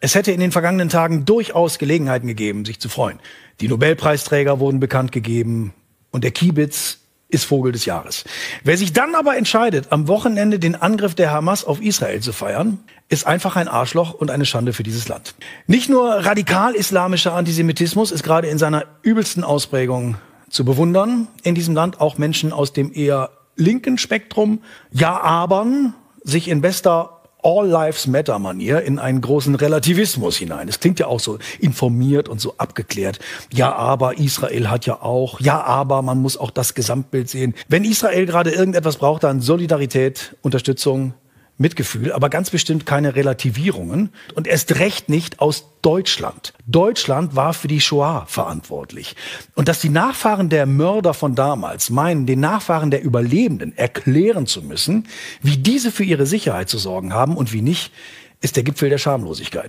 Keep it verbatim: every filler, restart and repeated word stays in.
Es hätte in den vergangenen Tagen durchaus Gelegenheiten gegeben, sich zu freuen. Die Nobelpreisträger wurden bekannt gegeben und der Kiebitz ist Vogel des Jahres. Wer sich dann aber entscheidet, am Wochenende den Angriff der Hamas auf Israel zu feiern, ist einfach ein Arschloch und eine Schande für dieses Land. Nicht nur radikal-islamischer Antisemitismus ist gerade in seiner übelsten Ausprägung zu bewundern. In diesem Land auch Menschen aus dem eher linken Spektrum, ja abern, sich in bester All Lives Matter Manier in einen großen Relativismus hinein. Das klingt ja auch so informiert und so abgeklärt. Ja, aber Israel hat ja auch. Ja, aber man muss auch das Gesamtbild sehen. Wenn Israel gerade irgendetwas braucht, dann Solidarität, Unterstützung, Mitgefühl, aber ganz bestimmt keine Relativierungen und erst recht nicht aus Deutschland. Deutschland war für die Shoah verantwortlich. Und dass die Nachfahren der Mörder von damals meinen, den Nachfahren der Überlebenden erklären zu müssen, wie diese für ihre Sicherheit zu sorgen haben und wie nicht, ist der Gipfel der Schamlosigkeit.